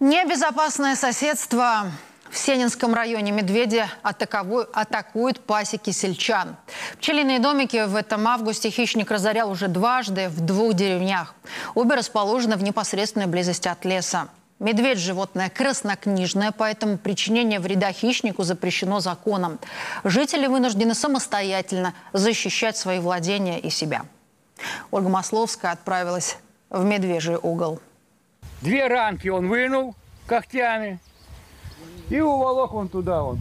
Небезопасное соседство. В Сенненском районе медведи атакуют пасеки сельчан. Пчелиные домики в этом августе хищник разорял уже дважды в двух деревнях. Обе расположены в непосредственной близости от леса. Медведь – животное краснокнижное, поэтому причинение вреда хищнику запрещено законом. Жители вынуждены самостоятельно защищать свои владения и себя. Ольга Масловская отправилась в медвежий угол. Две ранки он вынул когтями и уволок он туда вот.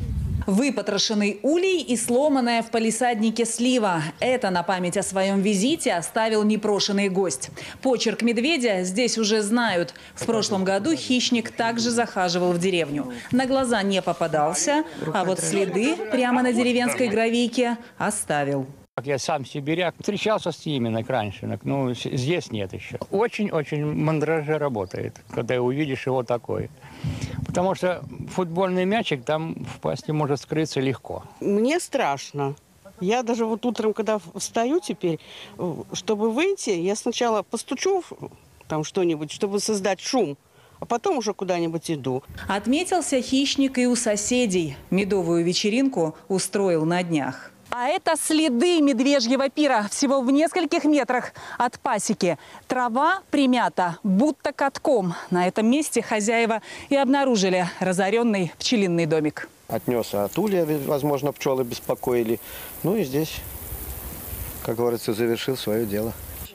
Выпотрошенный улей и сломанная в палисаднике слива – это на память о своем визите оставил непрошенный гость. Почерк медведя здесь уже знают. В прошлом году хищник также захаживал в деревню. На глаза не попадался, а вот следы прямо на деревенской гравийке оставил. Я сам сибиряк, встречался с ними раньше, но здесь нет еще. Очень-очень мандраже работает, когда увидишь его такой. Потому что футбольный мячик там в пасти может скрыться легко. Мне страшно. Я даже вот утром, когда встаю теперь, чтобы выйти, я сначала постучу там что-нибудь, чтобы создать шум, а потом уже куда-нибудь иду. Отметился хищник и у соседей. Медовую вечеринку устроил на днях. А это следы медвежьего пира всего в нескольких метрах от пасеки. Трава примята, будто катком. На этом месте хозяева и обнаружили разоренный пчелиный домик. Отнес от улья, возможно, пчелы беспокоили. Ну и здесь, как говорится, завершил свое дело.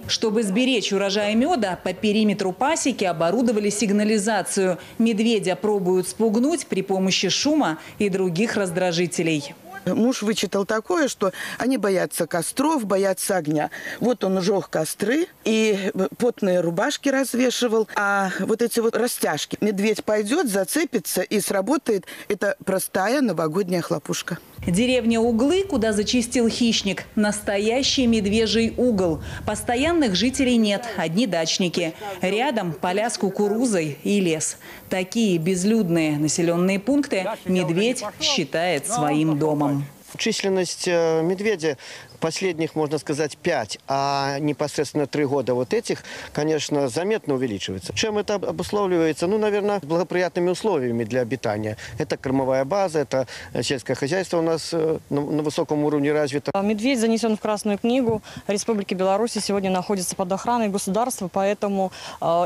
Чтобы сберечь урожай меда, по периметру пасеки оборудовали сигнализацию. Медведя пробуют спугнуть при помощи шума и других раздражителей. Муж вычитал такое, что они боятся костров, боятся огня. Вот он жёг костры и потные рубашки развешивал. А вот эти вот растяжки. Медведь пойдет, зацепится и сработает. Это простая новогодняя хлопушка. Деревня Углы, куда зачистил хищник, настоящий медвежий угол. Постоянных жителей нет, одни дачники. Рядом поля с кукурузой и лес. Такие безлюдные населенные пункты медведь считает своим домом. Численность медведя последних, можно сказать, 5, а непосредственно 3 года вот этих, конечно, заметно увеличивается. Чем это обусловливается? Ну, наверное, благоприятными условиями для обитания. Это кормовая база, это сельское хозяйство у нас на высоком уровне развито. Медведь занесен в Красную книгу Республики Беларусь, сегодня находится под охраной государства, поэтому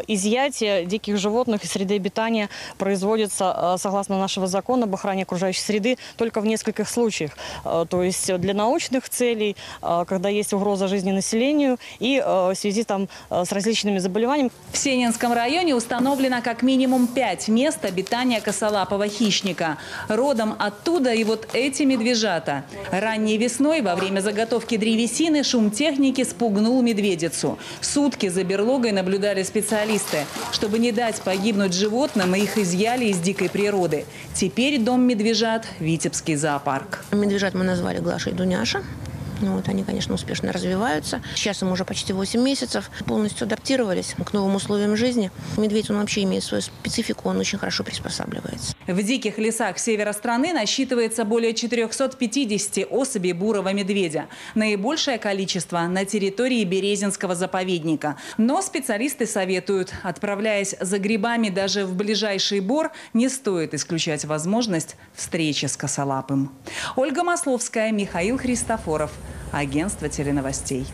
изъятие диких животных из среды обитания производится, согласно нашего закона об охране окружающей среды, только в нескольких случаях. То есть для научных целей, когда есть угроза жизни населению и в связи там с различными заболеваниями. В Сенненском районе установлено как минимум 5 мест обитания косолапого хищника. Родом оттуда и вот эти медвежата. Ранней весной во время заготовки древесины шум техники спугнул медведицу. Сутки за берлогой наблюдали специалисты. Чтобы не дать погибнуть животным, их изъяли из дикой природы. Теперь дом медвежат – Витебский зоопарк. Медвежат мы назвали Глаша и Дуняша. Вот, они, конечно, успешно развиваются. Сейчас им уже почти 8 месяцев. Полностью адаптировались к новым условиям жизни. Медведь, он вообще имеет свою специфику, он очень хорошо приспосабливается. В диких лесах севера страны насчитывается более 450 особей бурого медведя. Наибольшее количество на территории Березинского заповедника. Но специалисты советуют, отправляясь за грибами даже в ближайший бор, не стоит исключать возможность встречи с косолапым. Ольга Масловская, Михаил Христофоров. Агентство теленовостей.